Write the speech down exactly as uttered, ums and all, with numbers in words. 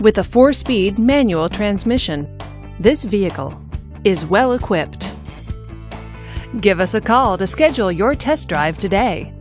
with a four-speed manual transmission. This vehicle is well equipped. Give us a call to schedule your test drive today.